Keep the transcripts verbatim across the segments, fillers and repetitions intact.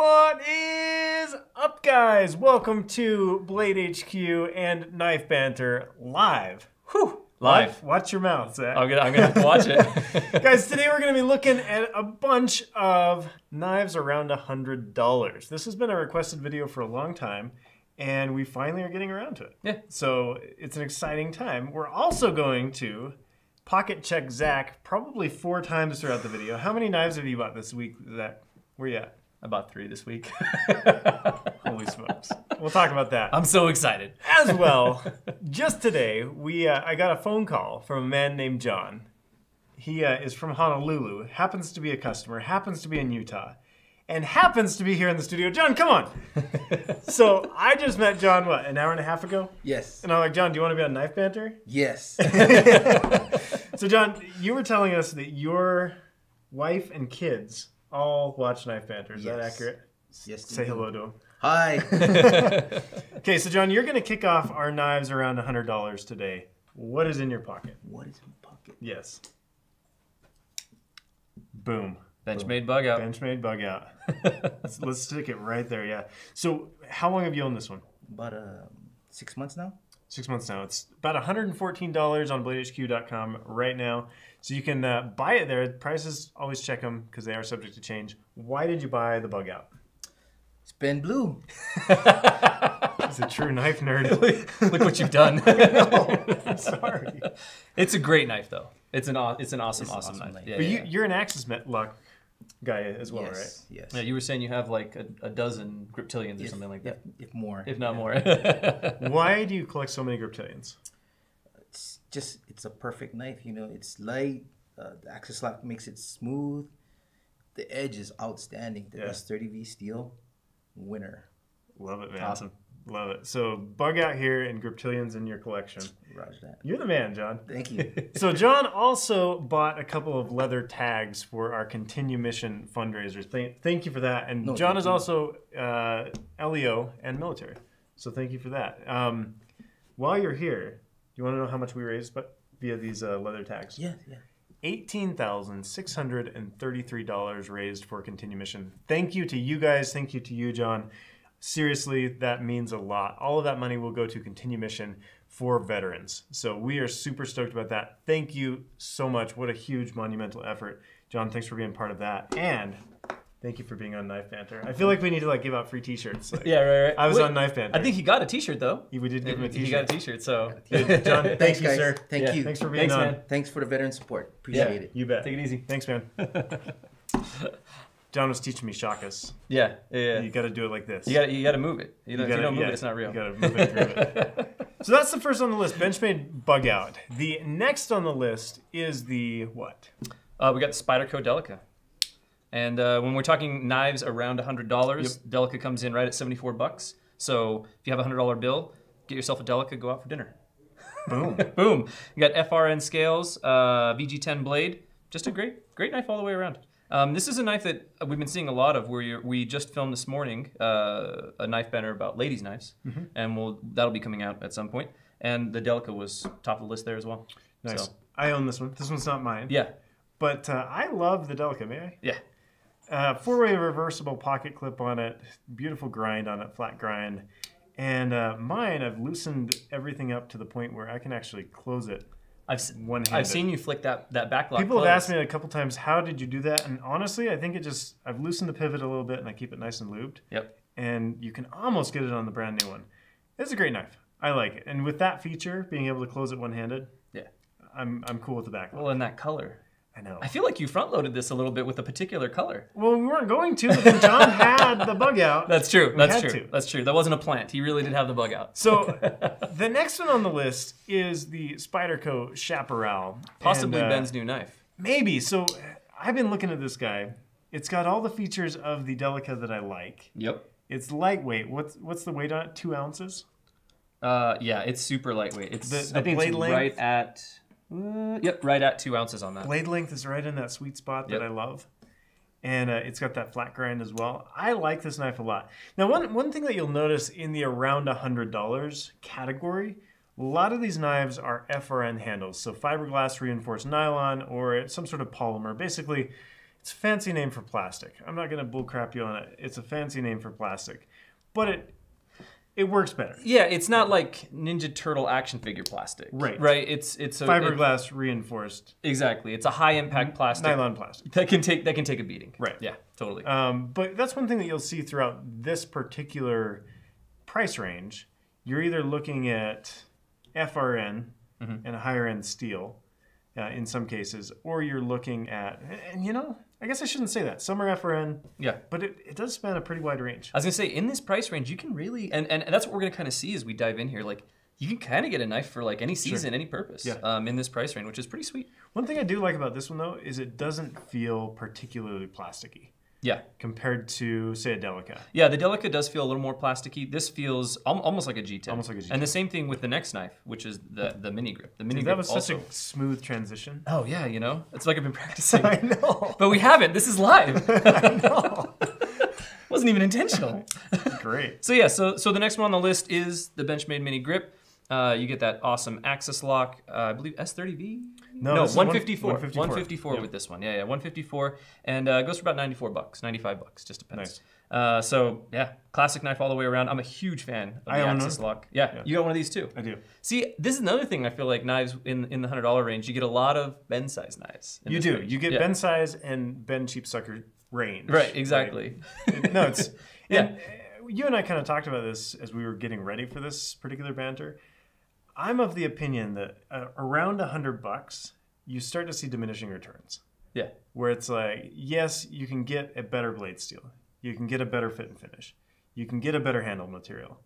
What is up, guys? Welcome to Blade H Q and Knife Banter live. Whew. Live. Watch, watch your mouth, Zach. I'm gonna, I'm gonna watch it. Guys, today we're gonna be looking at a bunch of knives around one hundred dollars. This has been a requested video for a long time, and we finally are getting around to it. Yeah. So it's an exciting time. We're also going to pocket check Zach probably four times throughout the video. How many knives have you bought this week, Zach? Where you at? I bought three this week. Holy smokes. We'll talk about that. I'm so excited. As well, just today, we uh, I got a phone call from a man named John. He uh, is from Honolulu, happens to be a customer, happens to be in Utah, and happens to be here in the studio. John, come on. So I just met John, what, an hour and a half ago? Yes. And I'm like, John, do you want to be on Knife Banter? Yes. So John, you were telling us that your wife and kids all watch Knife Banter. Is yes. that accurate? Yes. Say do. Hello to him. Hi. Okay, so John, you're going to kick off our knives around one hundred dollars today. What is in your pocket? What is in my pocket? Yes. Boom. Benchmade Bugout. Benchmade Bugout. let's, let's stick it right there, yeah. So how long have you owned this one? About uh, six months now. Six months now. It's about one hundred fourteen dollars on blade H Q dot com right now. So you can uh, buy it there. Prices, always check them because they are subject to change. Why did you buy the Bugout? It's been blue. He's a true knife nerd. Look what you've done. No, I'm sorry. It's a great knife, though. It's an, it's an awesome, it's an awesome, awesome knife. knife. Yeah, but yeah, you, yeah. you're an Axis Lock guy as well, yes, right? Yes. Yeah, you were saying you have like a, a dozen Griptilians or if, something like that. If, if more. If not yeah. more. Why do you collect so many Griptilians? It's just, it's a perfect knife, you know. It's light. Uh, the Axis Lock makes it smooth. The edge is outstanding. The yeah. thirty V steel, winner. Love it, man. Awesome. Love it. So Bugout here and Griptilians in your collection. Roger that. You're the man, John. Thank you. So John also bought a couple of leather tags for our Continue Mission fundraisers. Thank, thank you for that. And no, John is you. also uh, L E O and military. So thank you for that. Um, while you're here, do you want to know how much we raised but via these uh, leather tags? Yeah, yeah. eighteen thousand six hundred thirty-three dollars raised for Continue Mission. Thank you to you guys. Thank you to you, John. Seriously, that means a lot. All of that money will go to Continue Mission for veterans. So we are super stoked about that. Thank you so much. What a huge monumental effort. John, thanks for being part of that. And thank you for being on Knife Banter. I feel like we need to like give out free t-shirts. Like, yeah, right, right. I was Wait, on Knife Banter. I think he got a t-shirt, though. We did give him a t-shirt. He got a t-shirt, so. Dude, John, thank thanks, you, guys. sir. Thank yeah. you. Thanks for being thanks, on. Man. Thanks for the veteran support. Appreciate yeah, it. You bet. Take it easy. Thanks, man. John was teaching me shakas. Yeah, yeah. You got to do it like this. You got you got to move it. You, you, gotta, if you don't move yeah, it, it's not real. You got to move it, through it. So that's the first on the list, Benchmade Bugout. The next on the list is the what? Uh, we got the Spyderco Delica. And uh, when we're talking knives around one hundred dollars, yep. Delica comes in right at seventy-four bucks. So if you have a one hundred dollar bill, get yourself a Delica, go out for dinner. Boom. Boom. You got F R N scales, uh, V G ten blade. Just a great, great knife all the way around. Um, this is a knife that we've been seeing a lot of. Where you're, we just filmed this morning uh, a knife banner about ladies' knives, mm-hmm. and we'll, that'll be coming out at some point. And the Delica was top of the list there as well. Nice. So. I own this one. This one's not mine. Yeah. But uh, I love the Delica, may I? Yeah. Uh, four-way reversible pocket clip on it, beautiful grind on it, flat grind. And uh, mine, I've loosened everything up to the point where I can actually close it. I've, I've seen you flick that, that back lock. People close. have asked me a couple times, how did you do that? And honestly, I think it just, I've loosened the pivot a little bit and I keep it nice and lubed. Yep. And you can almost get it on the brand new one. It's a great knife. I like it. And with that feature, being able to close it one-handed, yeah, I'm, I'm cool with the back lock. Well, and that color. I know. I feel like you front-loaded this a little bit with a particular color. Well, we weren't going to, but then John had the Bugout. That's true. That's true. To. That's true. That wasn't a plant. He really did have the Bugout. So the next one on the list is the Spyderco Chaparral. Possibly and, uh, Ben's new knife. Maybe. So I've been looking at this guy. It's got all the features of the Delica that I like. Yep. It's lightweight. What's, what's the weight on it? Two ounces? Uh, yeah, it's super lightweight. It's the, the I think blade it's length? right at... Uh, yep, right at two ounces on that. Blade length is right in that sweet spot that yep. I love. And uh, it's got that flat grind as well. I like this knife a lot. Now, one, one thing that you'll notice in the around one hundred dollars category, a lot of these knives are F R N handles. So fiberglass reinforced nylon or some sort of polymer. Basically, It's a fancy name for plastic. I'm not gonna bullcrap you on it. It's a fancy name for plastic, but it it works better. Yeah, it's not like Ninja Turtle action figure plastic. Right. Right. It's it's a, fiberglass it, reinforced. Exactly. It's a high impact plastic. Nylon plastic that can take that can take a beating. Right. Yeah. Totally. Um, but that's one thing that you'll see throughout this particular price range. You're either looking at F R N mm-hmm. and a higher end steel. Uh, in some cases, or you're looking at, and you know, I guess I shouldn't say that. Some are F R N, yeah, but it, it does span a pretty wide range. I was gonna say, in this price range, you can really, and, and, and that's what we're gonna kind of see as we dive in here, like, you can kind of get a knife for like any season, sure. any purpose yeah. um, in this price range, which is pretty sweet. One thing I do like about this one though, is it doesn't feel particularly plasticky. Yeah. Compared to, say, a Delica. Yeah, the Delica does feel a little more plasticky. This feels al almost like a G ten. Almost like a G ten. And the same thing with the next knife, which is the, the mini grip. The mini Dude, grip that was also. Such a smooth transition. Oh, yeah, you know? It's like I've been practicing. I know. But we haven't. This is live. I know. Wasn't even intentional. Great. So, yeah, so, so the next one on the list is the Benchmade Mini Grip. Uh, you get that awesome axis lock, uh, I believe S thirty V? No, no one fifty-four. one fifty-four, one fifty-four yeah. with this one. Yeah, yeah, one fifty-four. And it uh, goes for about ninety-four bucks, ninety-five bucks, just depends. Nice. Uh, so, yeah, classic knife all the way around. I'm a huge fan of I the Axis one. Lock. Yeah, yeah, you got one of these too. I do. See, this is another thing I feel like knives in, in the one hundred dollar range, you get a lot of bend size knives. You do. Range. You get yeah. bend size and bend cheap sucker range. Right, exactly. Right? No, it's... yeah. And, you and I kind of talked about this as we were getting ready for this particular banter. I'm of the opinion that uh, around a hundred bucks, you start to see diminishing returns. Yeah. Where it's like, yes, you can get a better blade steel. You can get a better fit and finish. You can get a better handle material.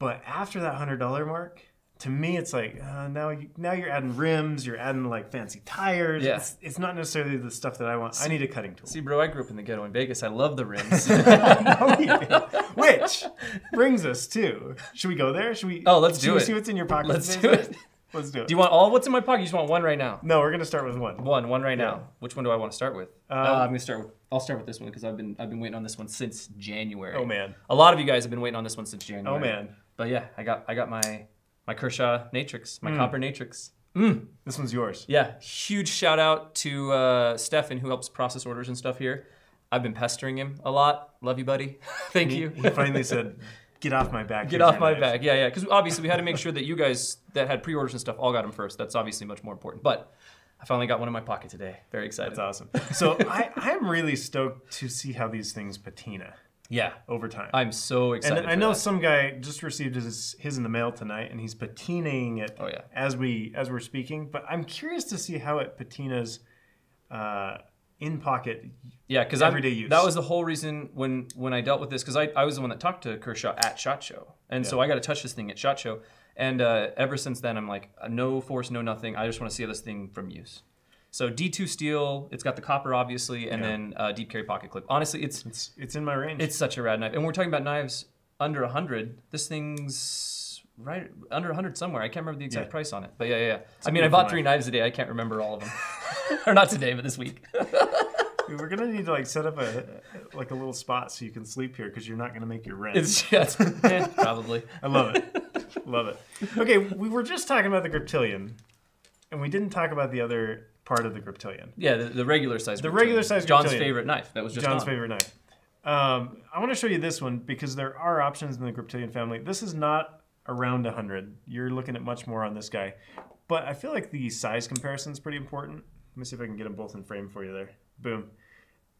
But after that hundred dollar mark, to me, it's like, uh, now, you, now you're adding rims, you're adding like fancy tires. Yeah. It's, it's not necessarily the stuff that I want. See, I need a cutting tool. See, bro, I grew up in the ghetto in Vegas. I love the rims. No, you didn't. Which brings us to, should we go there? Should we? Oh, let's do it. See what's in your pocket. Let's do it. Let's do it. Do you want all what's in my pocket? You just want one right now? No, we're gonna start with one. One, one right yeah. now. Which one do I want to start with? Um, uh, I'm gonna start with. I'll start with this one because I've been I've been waiting on this one since January. Oh man. A lot of you guys have been waiting on this one since January. Oh man. But yeah, I got I got my my Kershaw Natrix, my mm. copper Natrix. Mm. This one's yours. Yeah. Huge shout out to uh, Stefan who helps process orders and stuff here. I've been pestering him a lot. Love you, buddy. Thank he, you. He finally said, get off my back. Get off my knife. back. Yeah, yeah. Because obviously we had to make sure that you guys that had pre-orders and stuff all got them first. That's obviously much more important. But I finally got one in my pocket today. Very excited. That's awesome. So I, I'm really stoked to see how these things patina. Yeah. Over time. I'm so excited. And I know that. Some guy just received his, his in the mail tonight and he's patinaing it oh, yeah. as, we, as we're speaking. But I'm curious to see how it patinas uh, in pocket, yeah, because everyday I'm, use. That was the whole reason when when I dealt with this, because I, I was the one that talked to Kershaw at SHOT Show, and yeah. so I got to touch this thing at SHOT Show, and uh, ever since then I'm like, no force, no nothing. I just want to see this thing from use. So D two steel, it's got the copper obviously, and yeah. then uh, deep carry pocket clip. Honestly, it's, it's it's in my range. It's such a rad knife, and we're talking about knives under a hundred. This thing's right under one hundred somewhere. I can't remember the exact yeah. price on it, but yeah, yeah, yeah. I mean, I bought three knives a day. I can't remember all of them. Or not today, but this week. We're gonna need to like set up a like a little spot so you can sleep here because you're not gonna make your rent. It's, yeah, it's, eh, probably. I love it. Love it. Okay, we were just talking about the Griptilian, and we didn't talk about the other part of the Griptilian. Yeah, the, the regular size. The Griptilian. regular size. John's Griptilian. favorite knife. That was just John's on. favorite knife. Um, I want to show you this one because there are options in the Griptilian family. This is not around one hundred. You're looking at much more on this guy. But I feel like the size comparison is pretty important. Let me see if I can get them both in frame for you there. Boom.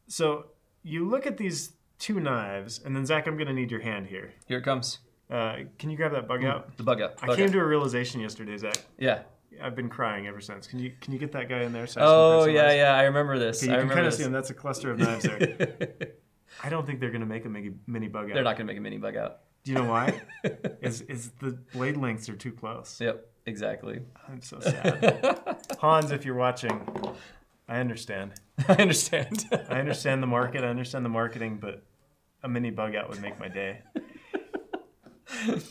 So you look at these two knives, and then Zach, I'm gonna need your hand here. Here it comes. Uh, can you grab that bug out? The bug out. I came to a realization yesterday, Zach. Yeah. I've been crying ever since. Can you can you get that guy in there? So oh, yeah, yeah, I remember this. Okay, you I can kind of see him. That's a cluster of knives there. I don't think they're gonna make a mini bug out. They're not gonna make a mini bug out. Do you know why? Is is the blade lengths are too close. Yep, exactly. I'm so sad. Hans, if you're watching, I understand. I understand. I understand the market, I understand the marketing, but a mini bug out would make my day.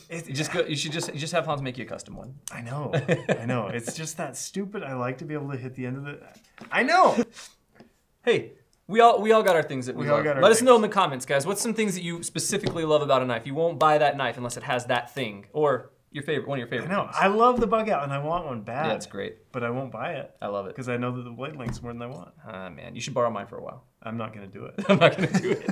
It, you just go, you should just you just have Hans make you a custom one. I know. I know. It's just that stupid. I like to be able to hit the end of the I know. Hey, We all, we all got our things that we, we love. Let us things. know in the comments, guys. What's some things that you specifically love about a knife? You won't buy that knife unless it has that thing. Or your favorite, one of your favorite. I know. Ones. I love the bug out, and I want one bad. Yeah, it's great. But I won't buy it. I love it because I know that the blade length's more than I want. Ah, uh, man, you should borrow mine for a while. I'm not gonna do it. I'm not gonna do it.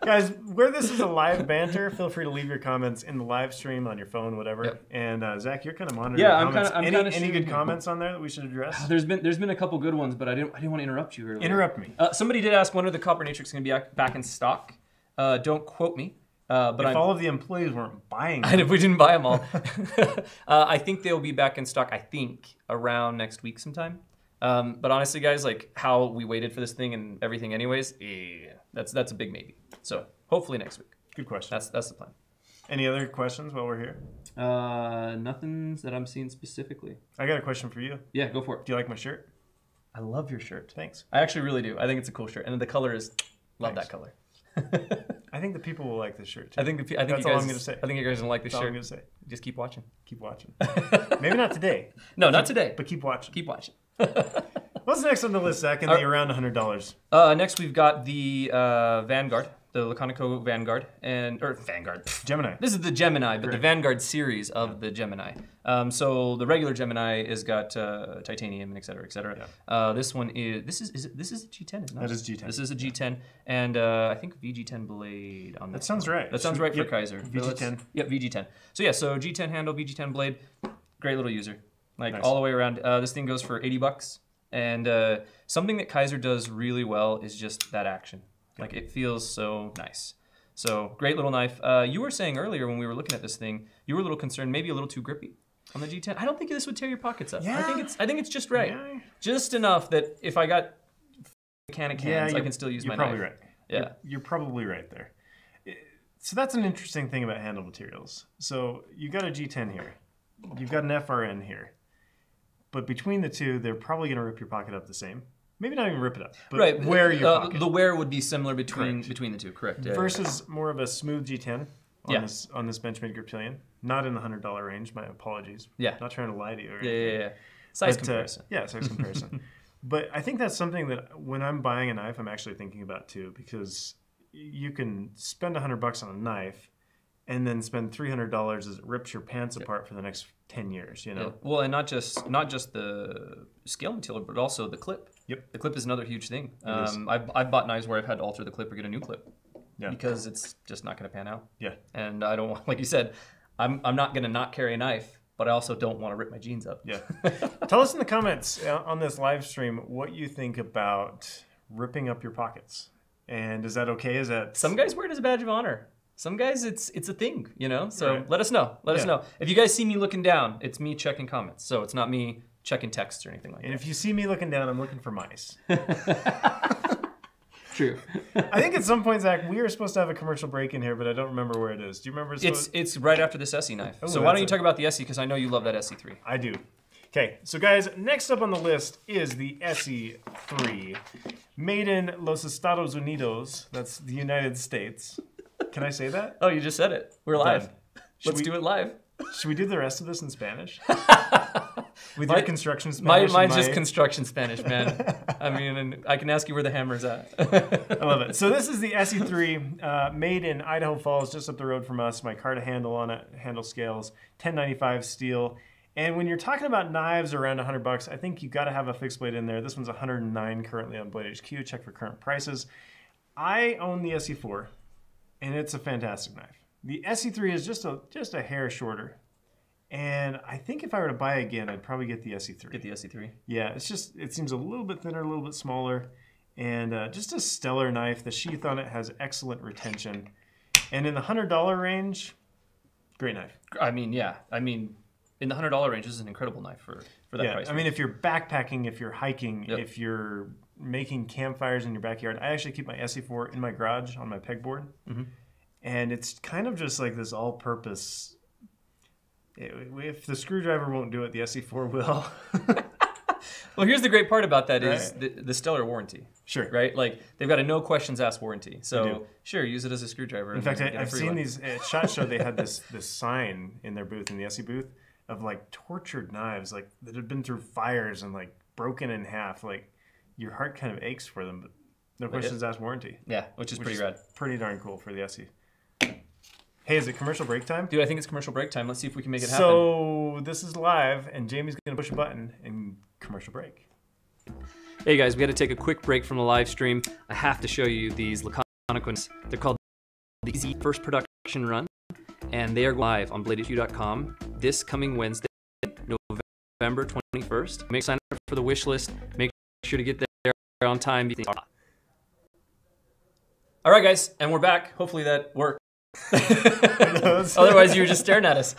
Guys, where this is a live banter, feel free to leave your comments in the live stream on your phone, whatever. Yep. And uh, Zach, you're kind of monitoring. Yeah, I'm kind of. Any, kinda any good comments on there that we should address? Uh, there's been there's been a couple good ones, but I didn't I didn't want to interrupt you earlier. Interrupt me. Uh, somebody did ask when are the Copper Natrix going to be back in stock. Uh, don't quote me. Uh, but if I'm, all of the employees weren't buying them. And if we didn't buy them all. uh, I think they'll be back in stock, I think, around next week sometime. Um, but honestly, guys, like how we waited for this thing and everything anyways, yeah, that's that's a big maybe. So hopefully next week. Good question. That's that's the plan. Any other questions while we're here? Uh, nothing that I'm seeing specifically. I got a question for you. Yeah, go for it. Do you like my shirt? I love your shirt. Thanks. I actually really do. I think it's a cool shirt. And the color is, love Thanks. That color. I think the people will like this shirt too. I think the pe I think that's you guys, all I'm going to say. I think you guys will like this that's shirt. All I'm going to say. Just keep watching. Keep watching. Maybe not today. No, not today. But keep watching. Keep watching. What's next on the list, Zach? In the around one hundred dollars. Uh, next we've got the uh, Vanguard, the Laconico Vanguard, and or Vanguard pff. Gemini. This is the Gemini, but Correct. The Vanguard series of yeah. the Gemini. Um, so the regular Gemini has got uh, titanium and et cetera, et cetera. Yeah. Uh, this one is this is, is it, this is a G ten, isn't it? That is G ten. This is a G ten, yeah. and uh, I think V G ten blade on that. That sounds one. Right. That sounds right yep. for Kizer. V G ten. So yep, V G ten. So yeah, so G ten handle, V G ten blade. Great little user. Like nice. All the way around. Uh, this thing goes for eighty bucks. And uh, something that Kizer does really well is just that action. Yeah. Like it feels so nice. So great little knife. Uh, you were saying earlier when we were looking at this thing, you were a little concerned, maybe a little too grippy on the G ten. I don't think this would tear your pockets up. Yeah. I think it's I think it's just right. Yeah. Just enough that if I got mechanic hands, yeah, I can still use my knife. You're probably right. Yeah. You're, you're probably right there. So that's an interesting thing about handle materials. So you got a G ten here. You've got an F R N here. But between the two, they're probably going to rip your pocket up the same. Maybe not even rip it up, but right. wear your uh, pocket. The wear would be similar between correct. Between the two, correct. Yeah, versus yeah. more of a smooth G ten on, yeah. this, on this Benchmade Griptilian. Not in the one hundred dollar range, my apologies. Yeah. Not trying to lie to you. Or yeah, yeah, yeah. Size but, comparison. Uh, yeah, size comparison. But I think that's something that when I'm buying a knife, I'm actually thinking about too, because you can spend one hundred bucks on a knife and then spend three hundred dollars as it rips your pants yeah. apart for the next ten years, you know? Yeah. Well, and not just not just the scale material, but also the clip. Yep. The clip is another huge thing. Um, I've, I've bought knives where I've had to alter the clip or get a new clip yeah. because it's just not gonna pan out. Yeah. And I don't want, like you said, I'm, I'm not gonna not carry a knife, but I also don't wanna rip my jeans up. Yeah. Tell us in the comments on this live stream what you think about ripping up your pockets. And is that okay? Is that... Some guys wear it as a badge of honor. Some guys, it's it's a thing, you know? So right. let us know, let yeah. us know. If you guys see me looking down, it's me checking comments. So it's not me checking texts or anything like and that. And if you see me looking down, I'm looking for mice. True. I think at some point, Zach, we were supposed to have a commercial break in here, but I don't remember where it is. Do you remember? It's it it's right after this E S E E knife. Oh, so why don't you a... talk about the E S E E, because I know you love that E S E E three. I do. Okay, so guys, next up on the list is the E S E E three. Made in Los Estados Unidos. That's the United States. Can I say that? Oh, you just said it. We're live. Let's we, do it live. Should we do the rest of this in Spanish? With my, your construction Spanish? My, mine's my... just construction Spanish, man. I mean, and I can ask you where the hammer's at. I love it. So this is the E S E E three, uh, made in Idaho Falls, just up the road from us. My Micarta handle on it, handle scales, ten ninety-five steel. And when you're talking about knives around one hundred bucks, I think you got to have a fixed blade in there. This one's one hundred nine currently on Blade H Q. Check for current prices. I own the E S E E four. And it's a fantastic knife. The E S E E three is just a just a hair shorter. And I think if I were to buy again, I'd probably get the E S E E three. Get the E S E E three? Yeah, it's just, it seems a little bit thinner, a little bit smaller. And uh, just a stellar knife. The sheath on it has excellent retention. And in the one hundred dollar range, great knife. I mean, yeah. I mean, in the one hundred dollar range, this is an incredible knife for, for that yeah, price. I range. mean, if you're backpacking, if you're hiking, yep. if you're... making campfires in your backyard. I actually keep my E S E E four in my garage on my pegboard. Mm-hmm. And it's kind of just like this all-purpose... If the screwdriver won't do it, the E S E E four will. Well, here's the great part about that right. is the, the stellar warranty. Sure. Right? Like, they've got a no-questions-asked warranty. So, sure, use it as a screwdriver. In fact, I, I've seen one. These... At SHOT Show, they had this, this sign in their booth, in the E S E E booth, of, like, tortured knives, like, that had been through fires and, like, broken in half, like... Your heart kind of aches for them, but no questions asked warranty. Yeah, which is which pretty is rad. Pretty darn cool for the E S E E. Hey, is it commercial break time? Dude, I think it's commercial break time. Let's see if we can make it happen. So this is live, and Jamie's going to push a button in commercial break. Hey, guys, we got to take a quick break from the live stream. I have to show you these Laconico. They're called the E S E E First Production Run, and they are live on blade H Q dot com this coming Wednesday, November twenty-first. Make sign up for the wish list. Make sure to get there on time. All right, guys, and we're back. Hopefully that worked. Otherwise, you were just staring at us.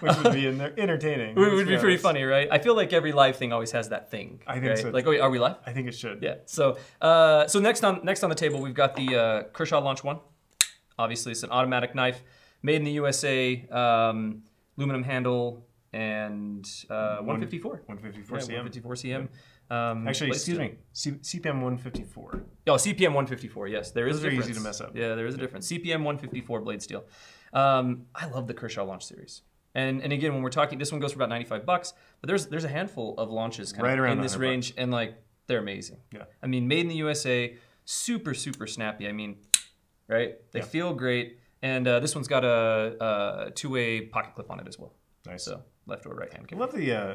Which would be entertaining. It would be honest. Pretty funny, right? I feel like every live thing always has that thing. I think right? so. Like, oh, are we live? I think it should. Yeah. So, uh, so next on next on the table, we've got the uh, Kershaw Launch one. Obviously, it's an automatic knife, made in the U S A, um, aluminum handle, and uh, one fifty-four. one fifty-four yeah, C M. one fifty-four C M. Yeah. Um, Actually, excuse me, C P M one fifty-four. Oh, C P M one fifty-four, yes. There is a difference. Very easy to mess up. Yeah, there is a yeah. difference. C P M one fifty-four blade steel. Um, I love the Kershaw Launch series. And, and again, when we're talking, this one goes for about ninety-five bucks, but there's there's a handful of launches kind right of around in this range, bucks. and like, they're amazing. Yeah. I mean, made in the U S A, super, super snappy. I mean, right? They yeah. feel great. And uh, this one's got a, a two-way pocket clip on it as well. Nice. So left or right hand. I love the uh,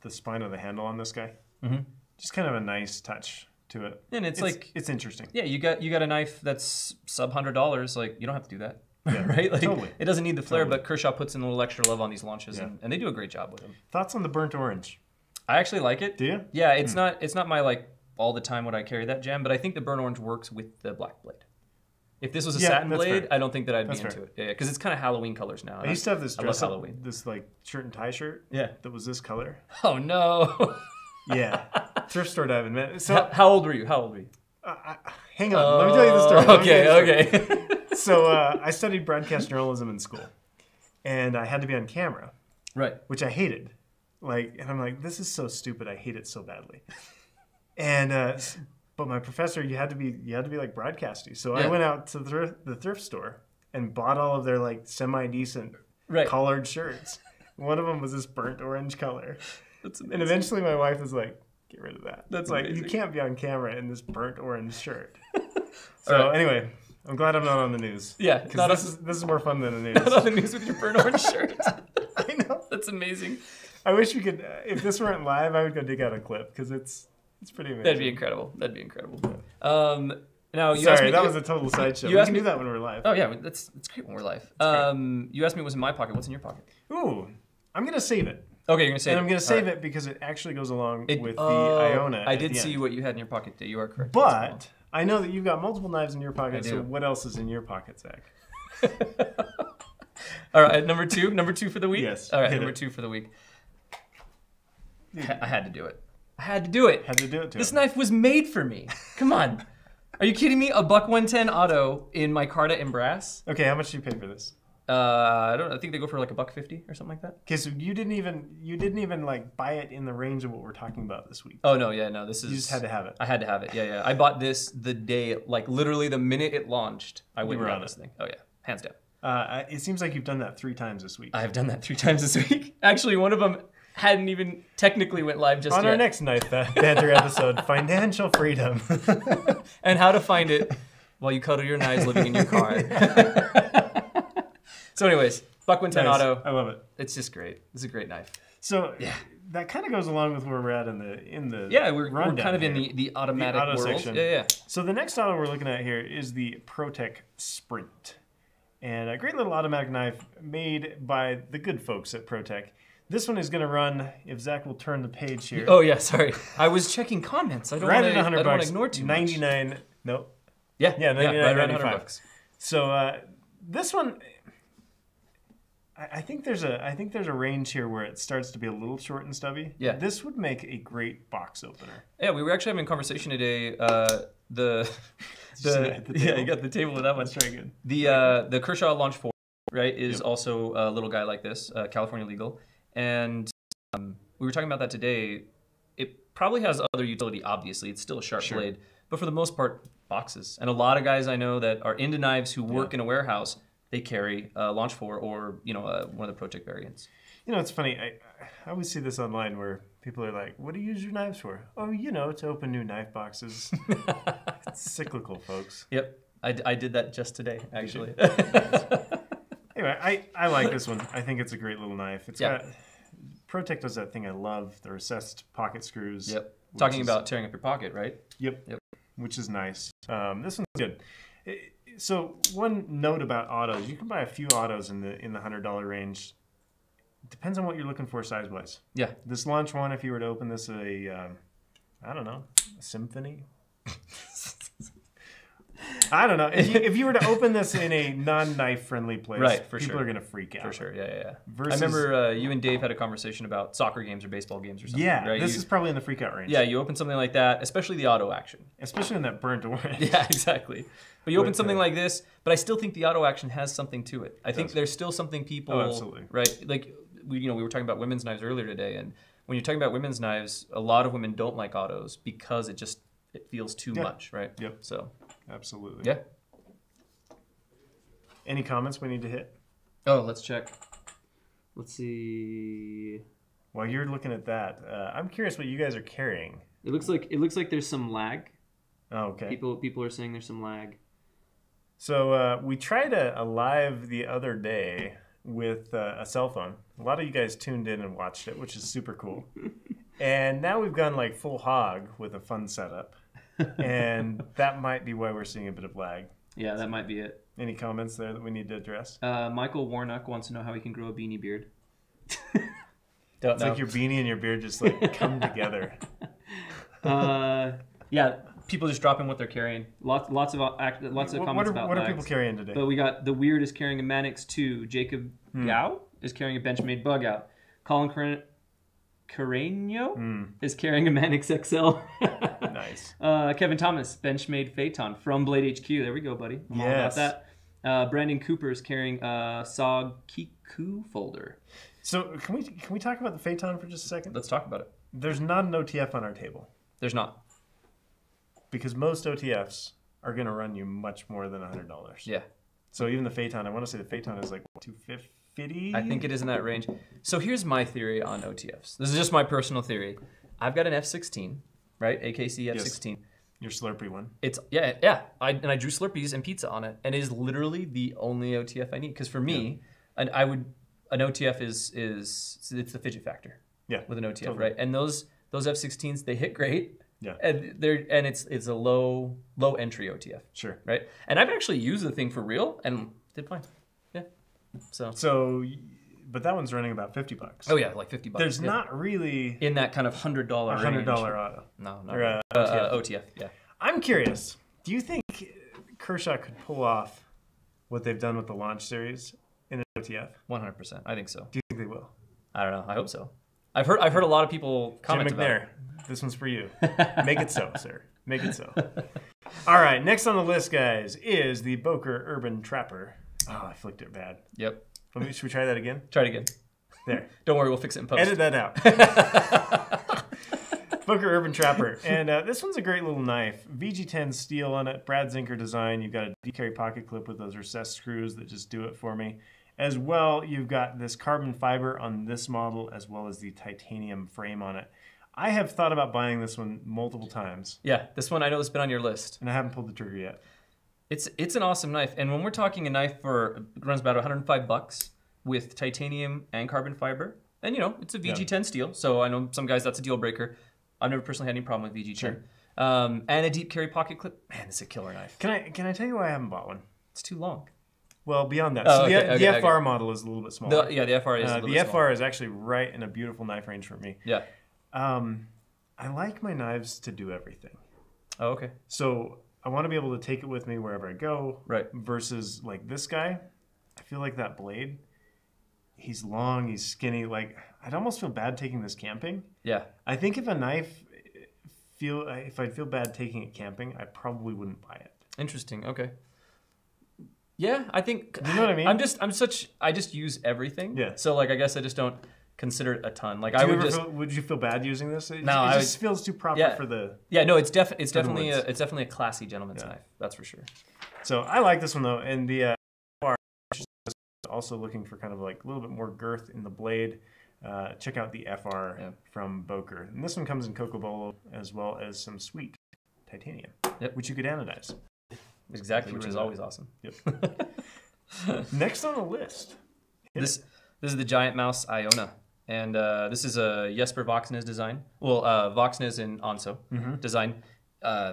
the spine of the handle on this guy. Mm-hmm. Just kind of a nice touch to it. And it's, it's like it's interesting. Yeah, you got you got a knife that's sub hundred dollars. Like you don't have to do that, yeah, right? Like, totally. It doesn't need the flare, totally. But Kershaw puts in a little extra love on these launches, yeah. and, and they do a great job with them. Thoughts on the burnt orange? I actually like it. Do you? Yeah, it's mm. not it's not my like all the time would I carry that gem, but I think the burnt orange works with the black blade. If this was a yeah, satin blade, fair. I don't think that I'd that's be into fair. It. Yeah, because yeah, it's kind of Halloween colors now. I used to have this dress up, Halloween. This like shirt and tie shirt. Yeah. That was this color. Oh no. yeah. Thrift store diving, man. So how, how old were you? How old were you? Uh, I, hang on. Oh, let me tell you the story. Okay. The story. Okay. so uh, I studied broadcast journalism in school, and I had to be on camera. Right. Which I hated. Like, and I'm like, this is so stupid. I hate it so badly. And. Uh, But my professor, you had to be you had to be like broadcasty. So yeah. I went out to the thrift, the thrift store and bought all of their like semi decent right. collared shirts. One of them was this burnt orange color. That's amazing. And eventually my wife was like, "Get rid of that." That's like amazing. You can't be on camera in this burnt orange shirt. so right. anyway, I'm glad I'm not on the news. Yeah, because this is this is more fun than the news. Not on the news with your burnt orange shirt. I know. That's amazing. I wish we could. Uh, if this weren't live, I would go dig out a clip because it's. It's pretty amazing. That'd be incredible. That'd be incredible. Um, now, you Sorry, asked me, that you, was a total sideshow. You asked me, we can do that when we're live. Oh, yeah. That's, that's great when we're live. Um, you asked me what was in my pocket. What's in your pocket? Ooh. I'm going to save it. Okay, you're going to save and it. And I'm going to save right. it because it actually goes along it, with uh, the Iona. I did see end. What you had in your pocket. You are correct. But I know that you've got multiple knives in your pocket, so what else is in your pocket, Zach? All right. Number two? Number two for the week? Yes. All right. Number it. two for the week. Yeah. I had to do it. I had to do it. Had to do it to This him. Knife was made for me. Come on. Are you kidding me? A Buck one ten auto in micarta and brass. Okay, how much did you pay for this? Uh, I don't know. I think they go for like a buck fifty or something like that. Okay, so you didn't even you didn't even like buy it in the range of what we're talking about this week. Oh no, yeah, no. This is You just had to have it. I had to have it. Yeah, yeah. I bought this the day it, like literally the minute it launched. I went around this thing. Oh yeah. Hands down. Uh, it seems like you've done that three times this week. I have done that three times this week. Actually, one of them hadn't even technically went live just on yet. Our next Knife Banter episode, financial freedom. and how to find it while you cuddle your knives living in your car. so anyways, Buck one ten nice. Auto. I love it. It's just great. It's a great knife. So yeah. that kind of goes along with where we're at in the in the Yeah, we're, we're kind of here. in the, the automatic the auto world. Section. Yeah, yeah. So the next auto we're looking at here is the ProTech Sprint. And a great little automatic knife made by the good folks at ProTech. This one is going to run, if Zach will turn the page here. Oh, yeah, sorry. I was checking comments. I don't want to ignore too much. ninety-nine, no. Yeah, yeah, ninety-nine, yeah, right around one hundred bucks. So uh, this one, I, I, think there's a, I think there's a range here where it starts to be a little short and stubby. Yeah. This would make a great box opener. Yeah, we were actually having a conversation today. Uh, the, the, the Yeah, you got the table with that one. That's very good. The, uh, the Kershaw Launch four, right, is yep. also a little guy like this, uh, California legal. And um, we were talking about that today. It probably has other utility, obviously. It's still a sharp sure. blade. But for the most part, boxes. And a lot of guys I know that are into knives who work yeah. in a warehouse, they carry a Launch four or you know uh, one of the ProTech variants. You know, it's funny. I, I always see this online where people are like, what do you use your knives for? Oh, you know, to open new knife boxes. It's cyclical, folks. Yep. I, I did that just today, actually. Anyway, I, I like this one. I think it's a great little knife. It's yeah. got, Protech does that thing I love, the recessed pocket screws. Yep. Talking is, about tearing up your pocket, right? Yep. Yep. Which is nice. Um, this one's good. So one note about autos, you can buy a few autos in the in the one hundred dollar range. Depends on what you're looking for size-wise. Yeah. This launch one, if you were to open this a, um, I don't know, a symphony? I don't know. If you, if you were to open this in a non-knife friendly place, right, for people sure. are going to freak out. For sure, yeah, yeah, yeah. Versus, I remember uh, you and Dave had a conversation about soccer games or baseball games or something. Yeah, right? this you, is probably in the freak out range. Yeah, you open something like that, especially the auto action. Especially in that burnt orange. Yeah, exactly. But you open With something the, like this, but I still think the auto action has something to it. I think does. there's still something people, oh, absolutely. right? Like, we, you know, we were talking about women's knives earlier today, and when you're talking about women's knives, a lot of women don't like autos because it just, it feels too yeah. much, right? Yep. So. Absolutely. Yeah. Any comments we need to hit? Oh, let's check. Let's see. While you're looking at that, uh, I'm curious what you guys are carrying. It looks like it looks like there's some lag. Oh, okay. People people are saying there's some lag. So uh, we tried a, a live the other day with uh, a cell phone. A lot of you guys tuned in and watched it, which is super cool. And now we've gone like full hog with a fun setup. And that might be why we're seeing a bit of lag. Yeah, that might be it. Any comments there that we need to address? Uh, Michael Warnock wants to know how he can grow a beanie beard. Don't it's know. like your beanie and your beard just like come together. Uh, yeah, people just drop in what they're carrying. Lots, lots of, lots of what, comments what are, about What lags. are people carrying today? But we got The Weird is carrying a Manix two. Jacob hmm. Yao is carrying a Benchmade Bugout. Colin Correño Correño is carrying a Manix X L. Nice. Uh, Kevin Thomas, Benchmade Phaeton from Blade H Q. There we go, buddy. I'm yes. all about that. Uh, Brandon Cooper is carrying a Sogkiku folder. So can we can we talk about the Phaeton for just a second? Let's talk about it. There's not an O T F on our table. There's not. Because most O T Fs are going to run you much more than one hundred dollars. Yeah. So even the Phaeton, I want to say the Phaeton is like two fifty. I think it is in that range. So here's my theory on O T Fs. This is just my personal theory. I've got an F sixteen, right? A K C F sixteen. Yes. Your Slurpee one. It's yeah, yeah. I, and I drew Slurpees and pizza on it, and it is literally the only O T F I need. Because for me, yeah. and I would an O T F is is it's the fidget factor. Yeah. With an O T F, totally. right? And those those F sixteens, they hit great. Yeah. And they're and it's it's a low low entry O T F. Sure. Right. And I've actually used the thing for real and did fine. So. so, but that one's running about fifty bucks. Oh yeah, like fifty bucks. There's yeah. not really in that kind of hundred dollar hundred dollar auto. No, not or, uh, uh, O T F. Uh, O T F. Yeah. I'm curious. Do you think Kershaw could pull off what they've done with the launch series in an O T F? One hundred percent. I think so. Do you think they will? I don't know. I hope so. I've heard. I've heard a lot of people comment Jim McNair, about it. This one's for you. Make it so, sir. Make it so. All right. Next on the list, guys, is the Boker Urban Trapper. Oh, I flicked it bad. Yep. Let me, should we try that again? Try it again. There. Don't worry, we'll fix it in post. Edit that out. Boker Urban Trapper. And uh, this one's a great little knife. V G ten steel on it. Brad Zinker design. You've got a D-carry pocket clip with those recessed screws that just do it for me. As well, you've got this carbon fiber on this model as well as the titanium frame on it. I have thought about buying this one multiple times. Yeah, this one I know has been on your list. And I haven't pulled the trigger yet. It's it's an awesome knife, and when we're talking a knife for it runs about one hundred five bucks with titanium and carbon fiber, and you know it's a V G ten yeah. steel, so I know some guys that's a deal breaker. I've never personally had any problem with V G ten, sure. um, and a deep carry pocket clip. Man, it's a killer knife. Can I can I tell you why I haven't bought one? It's too long. Well, beyond that, oh, so okay, the, okay, the okay, F R okay. model is a little bit smaller. The, yeah, the F R is uh, a little the bit F R smaller. Is actually right in a beautiful knife range for me. Yeah, um, I like my knives to do everything. Oh, okay. So. I want to be able to take it with me wherever I go. Right. Versus like this guy, I feel like that blade. He's long. He's skinny. Like I'd almost feel bad taking this camping. Yeah. I think if a knife feel if I'd feel bad taking it camping, I probably wouldn't buy it. Interesting. Okay. Yeah, I think. You know what I mean? I'm just I'm such I just use everything. Yeah. So like I guess I just don't consider it a ton. Like Do I would just. Feel, would you feel bad using this? It, no, it I just would, feels too proper yeah, for the. Yeah, no, it's def it's definitely a, it's definitely a classy gentleman's yeah. knife. That's for sure. So I like this one though, and the uh, also looking for kind of like a little bit more girth in the blade. Uh, check out the F R yeah. from Boker, and this one comes in Cocobolo as well as some sweet titanium, yep. which you could anodize. Exactly, which is always awesome. Yep. Next on the list. This this is the Giant Mouse Iona. And uh, this is a Jesper Voxnes design. Well, uh, Voxnes and Anso mm-hmm. design. Uh,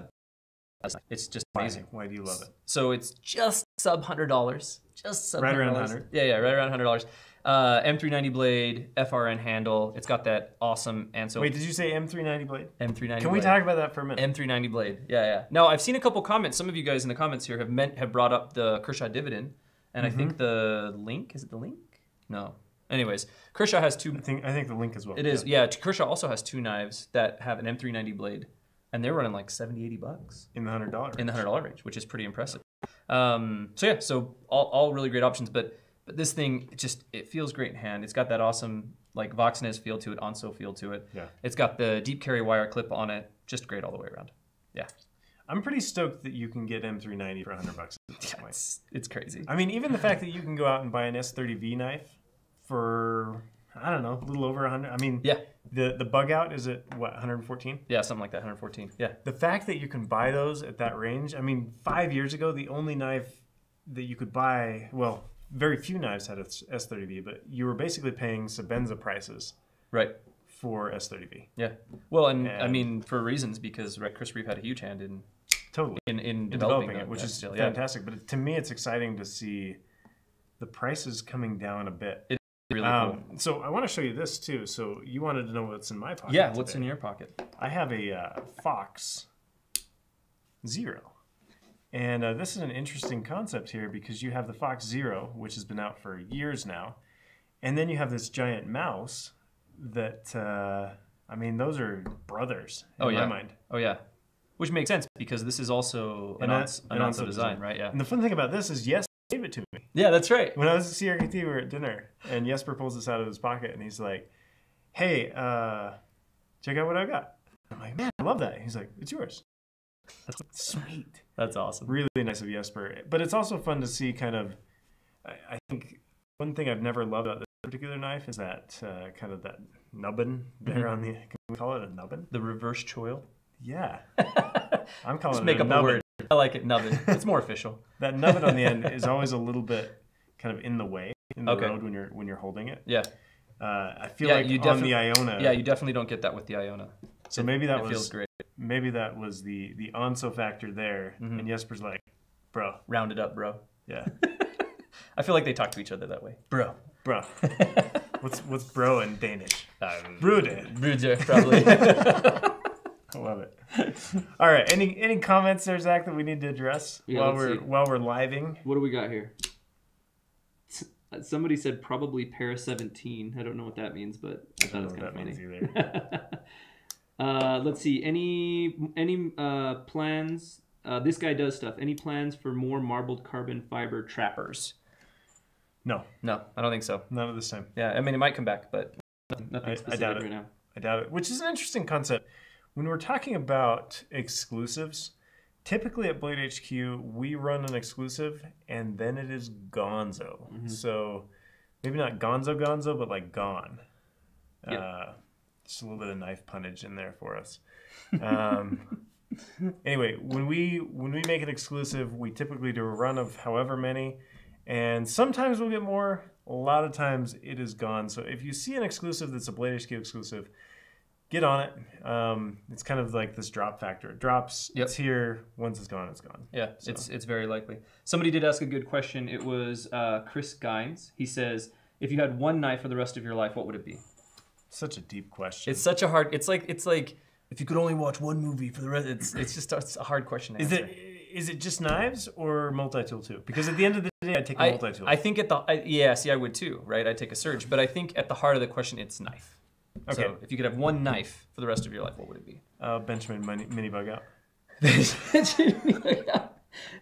it's just amazing. Why, why do you love it? So it's just sub one hundred dollars. Just sub right around one hundred dollars. Yeah, yeah, right around one hundred dollars. Uh, M three ninety blade, F R N handle. It's got that awesome Anso. Wait, did you say M three ninety blade? M three ninety. Can we blade. talk about that for a minute? M three ninety blade. Yeah, yeah. Now I've seen a couple comments. Some of you guys in the comments here have meant have brought up the Kershaw dividend, and mm-hmm. I think the link is it the link? No. Anyways, Kershaw has two. I think I think the link as well. It is. Yeah. yeah Kershaw also has two knives that have an M three ninety blade, and they're running like seventy, eighty bucks in the hundred dollar in the hundred dollar range, which is pretty impressive. Um, so yeah, so all all really great options, but. But this thing, it just, it feels great in hand. It's got that awesome, like, Voxnes feel to it, Anso feel to it. Yeah. It's got the deep carry wire clip on it. Just great all the way around. Yeah. I'm pretty stoked that you can get M three ninety for one hundred bucks at this point. It's, it's crazy. I mean, even the fact that you can go out and buy an S thirty V knife for, I don't know, a little over one hundred. I mean, yeah. the, the bug out is at, what, one hundred fourteen? Yeah, something like that, one hundred fourteen. Yeah. The fact that you can buy those at that range, I mean, five years ago, the only knife that you could buy, well... very few knives had S thirty V, but you were basically paying Sabenza prices, right, for S thirty V. Yeah. Well, and, and I mean for reasons because right, Chris Reeve had a huge hand in totally in, in, in developing, developing it, which is still fantastic. Yeah. But to me, it's exciting to see the prices coming down a bit. It's really um, cool. So I want to show you this too. So you wanted to know what's in my pocket? Yeah. Today. What's in your pocket? I have a uh, Fox Zero. And uh, this is an interesting concept here because you have the Fox Zero, which has been out for years now. And then you have this Giant Mouse that, uh, I mean, those are brothers in oh, yeah. my mind. Oh, yeah. Which makes sense because this is also an Anso design, right? Yeah. And the fun thing about this is Jesper gave it to me. Yeah, that's right. When I was at C R K T, we were at dinner, and Jesper pulls this out of his pocket, and he's like, hey, uh, check out what I got. I'm like, man, I love that. He's like, it's yours. That's sweet. That's awesome. Really nice of Jesper. But it's also fun to see kind of, I, I think one thing I've never loved about this particular knife is that uh, kind of that nubbin there mm-hmm. on the, can we call it a nubbin? The reverse choil? Yeah. I'm calling Just it make a up nubbin. Word. I like it, nubbin. It's more official. That nubbin on the end is always a little bit kind of in the way, in the okay. road when you're, when you're holding it. Yeah. Uh, I feel yeah, like you on the Iona. Yeah, you definitely don't get that with the Iona. So maybe that it was, feels great. Maybe that was the the Anso factor there, mm-hmm. and Jesper's like, bro, round it up, bro. Yeah, I feel like they talk to each other that way, bro, bro. what's what's bro in Danish? Um, Bruder, Bruder, probably. I love it. All right, any any comments there, Zach, that we need to address yeah, while we're see. while we're living? What do we got here? Somebody said probably para seventeen. I don't know what that means, but I thought I don't it was kind of funny. Either. Uh, let's see, any any uh, plans, uh, this guy does stuff, any plans for more marbled carbon fiber trappers? No. No, I don't think so. Not at this time. Yeah, I mean, it might come back, but nothing, nothing specific I, I doubt it. right now. I doubt it, which is an interesting concept. When we're talking about exclusives, typically at Blade H Q, we run an exclusive, and then it is gonzo. Mm-hmm. So maybe not gonzo gonzo, but like gone. Yeah. Uh, Just a little bit of knife punnage in there for us. Um, anyway, when we when we make an exclusive, we typically do a run of however many, and sometimes we'll get more. A lot of times it is gone. So if you see an exclusive that's a Blade H Q exclusive, get on it. Um, it's kind of like this drop factor. It drops. Yep. It's here. Once it's gone, it's gone. Yeah, so. it's it's very likely. Somebody did ask a good question. It was uh, Chris Gines. He says, "If you had one knife for the rest of your life, what would it be?" Such a deep question. It's such a hard. It's like it's like if you could only watch one movie for the rest. It's it's just it's a hard question to answer. Is it is it just knives or multi-tool too? Because at the end of the day, I'd take a multi-tool. I think at the I, yeah, see, I would too, right? I'd take a Surge, but I think at the heart of the question, it's knife. Okay. So if you could have one knife for the rest of your life, what would it be? Uh, Benchmade mini, mini bug out.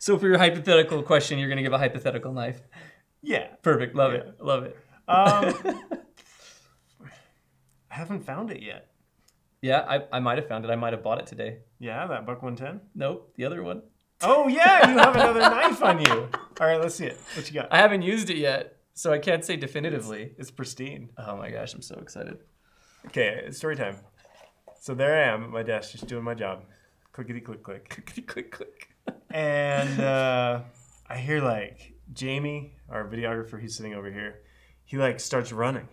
So for your hypothetical question, you're gonna give a hypothetical knife. Yeah. Perfect. Love yeah. it. Love it. Um, I haven't found it yet. Yeah, I, I might have found it. I might have bought it today. Yeah, that Buck one ten? Nope, the other one. Oh, yeah, you have another knife on you. All right, let's see it. What you got? I haven't used it yet, so I can't say definitively. It's, it's pristine. Oh, my gosh, I'm so excited. Okay, it's story time. So there I am at my desk, just doing my job. Clickety-click-click. Clickety-click-click. And uh, I hear like Jamie, our videographer, he's sitting over here. He like starts running.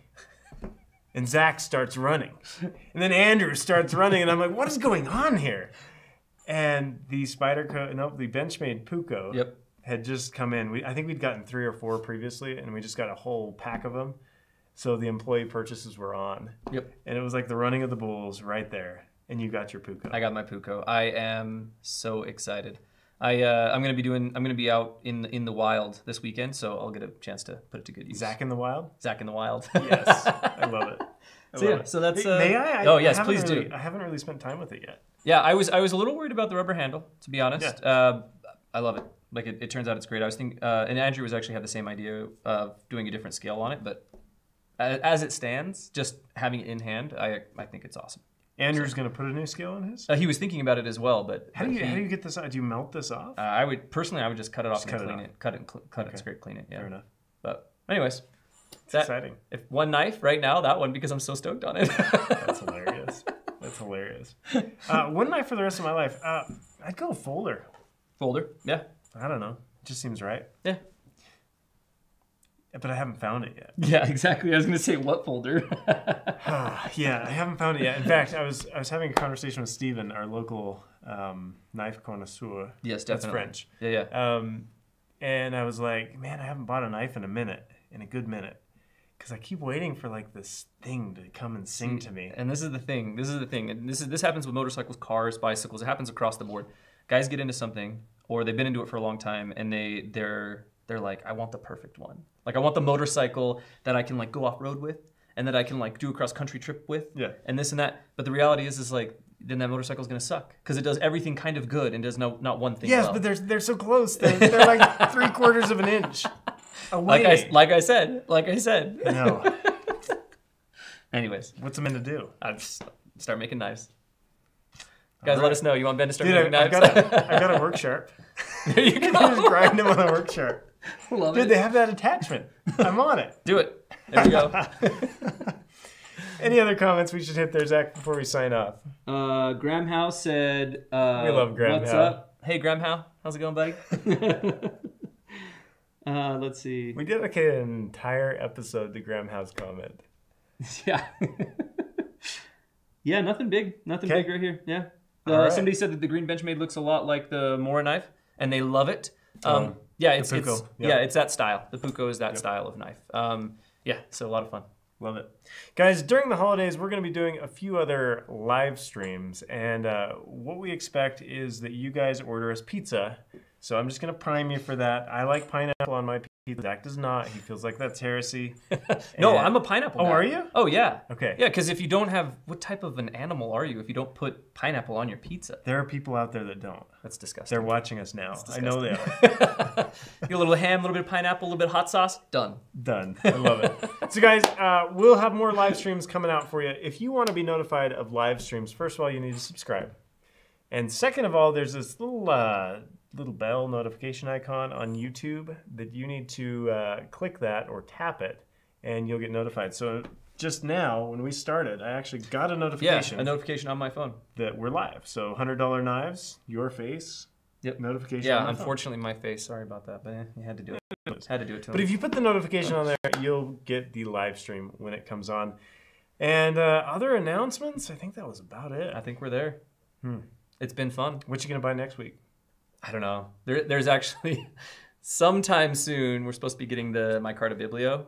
And Zach starts running. And then Andrew starts running. And I'm like, what is going on here? And the Spyderco, no, the Benchmade Puko yep. had just come in. We, I think we'd gotten three or four previously, and we just got a whole pack of them. So the employee purchases were on. Yep. And it was like the running of the bulls right there. And you got your Puko. I got my Puko. I am so excited. I uh, I'm gonna be doing. I'm gonna be out in in the wild this weekend, so I'll get a chance to put it to good use. Zach in the wild. Zach in the wild. Yes, I love it. I so love yeah, it. so that's. Uh, May I? I? Oh yes, I please really, do. I haven't really spent time with it yet. Yeah, I was I was a little worried about the rubber handle, to be honest. Yeah. Uh, I love it. Like it, it turns out it's great. I was thinking, uh, and Andrew was actually had the same idea of doing a different scale on it, but as it stands, just having it in hand, I I think it's awesome. Andrew's going to put a new scale on his? Uh, he was thinking about it as well, but... How do you, he, how do you get this out? Do you melt this off? Uh, I would Personally, I would just cut it off just and cut clean it, it. Cut it, and cut okay. it, scrape, clean it. Yeah. Fair enough. But anyways. It's that, exciting. If one knife right now, that one, because I'm so stoked on it. That's hilarious. That's hilarious. Uh, one knife for the rest of my life. Uh, I'd go folder. Folder, yeah. I don't know. It just seems right. Yeah. But I haven't found it yet. Yeah, exactly. I was going to say, what folder? Yeah, I haven't found it yet. In fact, I was I was having a conversation with Stephen, our local um, knife connoisseur. Yes, definitely. That's French. Yeah, yeah. Um, and I was like, man, I haven't bought a knife in a minute, in a good minute, because I keep waiting for like this thing to come and sing See, to me. And this is the thing. This is the thing. And this is this happens with motorcycles, cars, bicycles. It happens across the board. Guys get into something, or they've been into it for a long time, and they they're they're like, I want the perfect one. Like I want the motorcycle that I can like go off road with and that I can like do a cross country trip with yeah. and this and that. But the reality is, is like, then that motorcycle is going to suck because it does everything kind of good and does no, not one thing. Yes, well. But they're, they're so close. They're, they're like three quarters of an inch away. Like I, like I said, like I said. I know. Anyways. What's it meant to do? I'd start making knives. Guys, right. Let us know. You want Ben to start Dude, making I, knives? I've got, a, I've got a work sharp. There you go. You can just grind them on a work sharp. Love Dude, it. They have that attachment. I'm on it. Do it. There we go. Any other comments we should hit there, Zach, before we sign off? Uh, Graham Howe said, uh, we love Graham what's Howe. Up? Hey, Graham Howe. How's it going, buddy? uh, let's see. We dedicated an entire episode to Graham Howe's comment. Yeah. yeah, nothing big. Nothing Kay. Big right here. Yeah. Uh, right. Somebody said that the green Benchmade looks a lot like the Mora knife, and they love it. Um, um, yeah, it's, it's yep. yeah, it's that style. The Puko is that yep. style of knife. Um, yeah, so a lot of fun. Love it. Guys, during the holidays, we're going to be doing a few other live streams. And uh, what we expect is that you guys order us pizza. So I'm just going to prime you for that. I like pineapple on my pizza. Zach does not. He feels like that's heresy. No, and... I'm a pineapple guy. Oh, are you? Oh, yeah. Okay. Yeah, because if you don't have, what type of an animal are you if you don't put pineapple on your pizza? There are people out there that don't. That's disgusting. They're watching us now. I know they are. Get a little ham, a little bit of pineapple, a little bit of hot sauce. Done. Done. I love it. So guys, uh, we'll have more live streams coming out for you. If you want to be notified of live streams, first of all, you need to subscribe. And second of all, there's this little... Uh, little bell notification icon on YouTube that you need to uh, click that or tap it and you'll get notified. So just now when we started, I actually got a notification. Yeah, a notification on my phone. That we're live. So one hundred dollar knives, your face, yep. notification Yeah, on unfortunately my, my face. Sorry about that, but eh, you had to do it. Had to do it to But him. If you put the notification on there, you'll get the live stream when it comes on. And uh, other announcements, I think that was about it. I think we're there. Hmm. It's been fun. What you gonna buy next week? I don't know. There, there's actually sometime soon we're supposed to be getting the Micarta Biblio,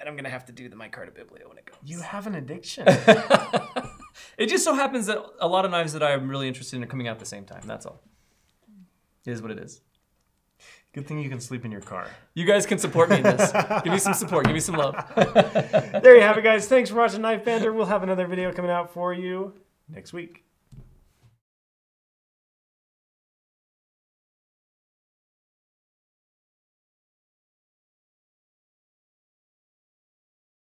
and I'm gonna have to do the Micarta Biblio when it goes. You have an addiction. It just so happens that a lot of knives that I'm really interested in are coming out at the same time. That's all. It is what it is. Good thing you can sleep in your car. You guys can support me in this. Give me some support. Give me some love. There you have it, guys. Thanks for watching Knife Banter. We'll have another video coming out for you next week.